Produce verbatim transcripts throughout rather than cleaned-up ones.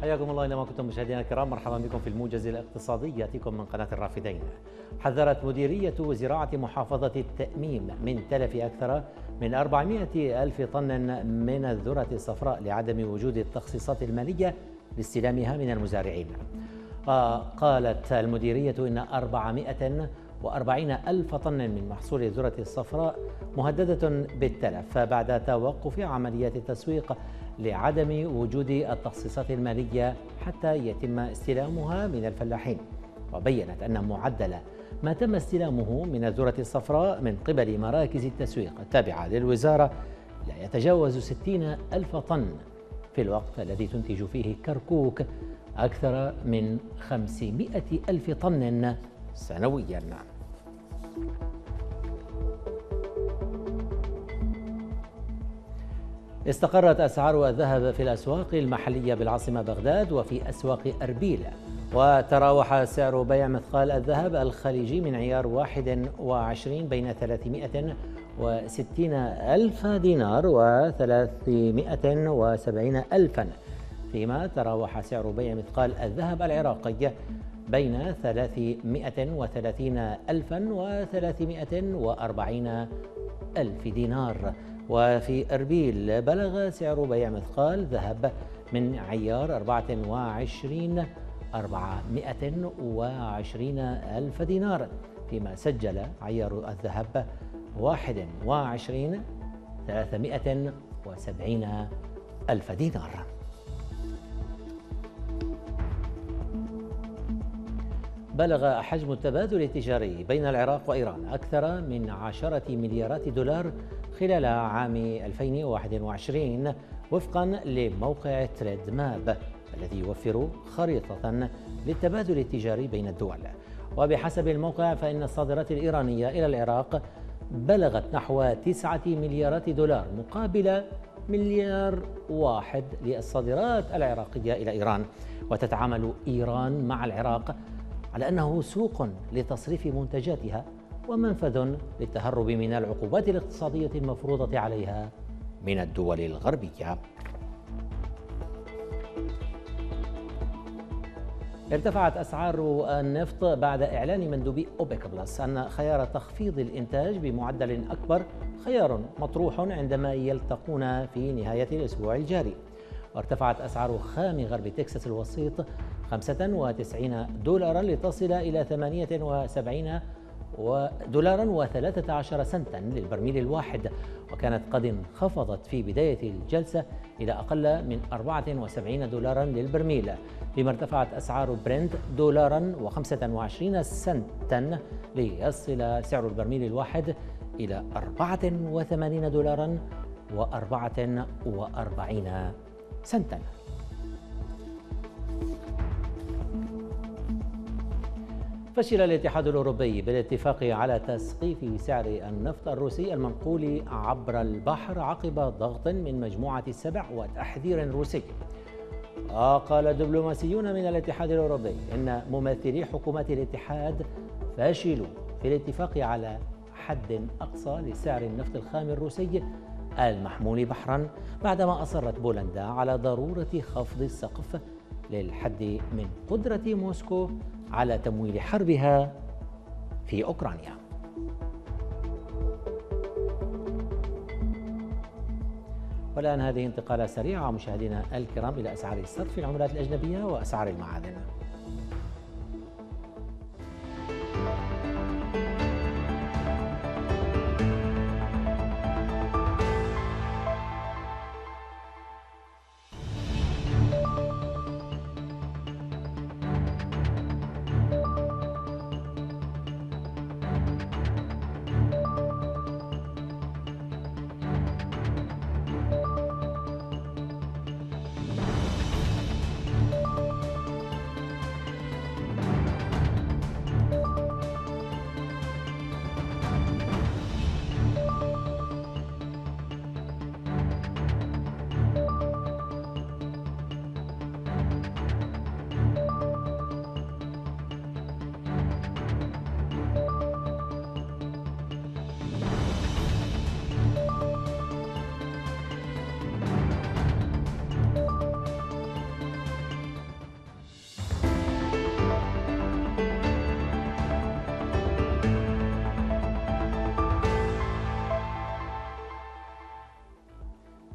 حياكم الله اينما كنتم مشاهدينا الكرام، مرحبا بكم في الموجز الاقتصادي ياتيكم من قناة الرافدين. حذرت مديرية زراعة محافظة التأميم من تلف اكثر من أربعمائة ألف طن من الذرة الصفراء لعدم وجود التخصيصات المالية لاستلامها من المزارعين. قالت المديرية ان أربعمائة وأربعين ألف طن من محصول الذرة الصفراء مهددة بالتلف بعد توقف عمليات التسويق لعدم وجود التخصيصات المالية حتى يتم استلامها من الفلاحين. وبينت أن معدل ما تم استلامه من الذرة الصفراء من قبل مراكز التسويق التابعة للوزارة لا يتجاوز ستين ألف طن في الوقت الذي تنتج فيه كركوك أكثر من خمسمائة ألف طن سنوياً. استقرت أسعار الذهب في الأسواق المحلية بالعاصمة بغداد وفي أسواق أربيل، وتراوح سعر بيع مثقال الذهب الخليجي من عيار واحد وعشرين بين ثلاثمائة وستين ألف دينار و ثلاثمائة وسبعين ألفاً، فيما تراوح سعر بيع مثقال الذهب العراقي بين ثلاثمائة وثلاثين ألفاً وثلاثمائة وأربعين ألف دينار. وفي أربيل بلغ سعر بيع مثقال ذهب من عيار أربعة وعشرين أربعمائة وعشرين ألف دينار، فيما سجل عيار الذهب واحد وعشرين ثلاثمائة وسبعين ألف دينار. بلغ حجم التبادل التجاري بين العراق وإيران أكثر من عشرة مليارات دولار خلال عام ألفين وواحد وعشرين وفقاً لموقع تريد ماب الذي يوفر خريطة للتبادل التجاري بين الدول. وبحسب الموقع فإن الصادرات الإيرانية إلى العراق بلغت نحو تسعة مليارات دولار مقابل مليار واحد للصادرات العراقية إلى إيران. وتتعامل إيران مع العراق على أنه سوق لتصريف منتجاتها ومنفذ للتهرب من العقوبات الاقتصادية المفروضة عليها من الدول الغربية. ارتفعت أسعار النفط بعد إعلان مندوبي أوبك بلس أن خيار تخفيض الإنتاج بمعدل أكبر خيار مطروح عندما يلتقون في نهاية الأسبوع الجاري. وارتفعت أسعار خام غرب تكساس الوسيط خمسة وتسعين دولاراً لتصل إلى ثمانية وسبعين دولاراً وثلاثة عشر سنتاً للبرميل الواحد، وكانت قد انخفضت في بداية الجلسة إلى أقل من أربعة وسبعين دولاراً للبرميل، فيما ارتفعت أسعار برنت دولاراً وخمسة وعشرين سنتاً ليصل سعر البرميل الواحد إلى أربعة وثمانين دولاراً وأربعة وأربعين سنتاً. فشل الاتحاد الأوروبي بالاتفاق على تسقيف سعر النفط الروسي المنقول عبر البحر عقب ضغط من مجموعة السبع وتحذير روسي. قال دبلوماسيون من الاتحاد الأوروبي إن ممثلي حكومات الاتحاد فشلوا في الاتفاق على حد أقصى لسعر النفط الخام الروسي المحمول بحرا بعدما أصرت بولندا على ضرورة خفض السقف للحد من قدرة موسكو على تمويل حربها في أوكرانيا. والآن هذه انتقالة سريعة مشاهدينا الكرام إلى أسعار الصرف في العملات الأجنبية وأسعار المعادن.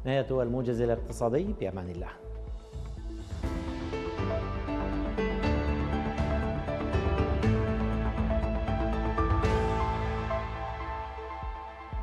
نهاية الموجز الاقتصادي، بأمان الله.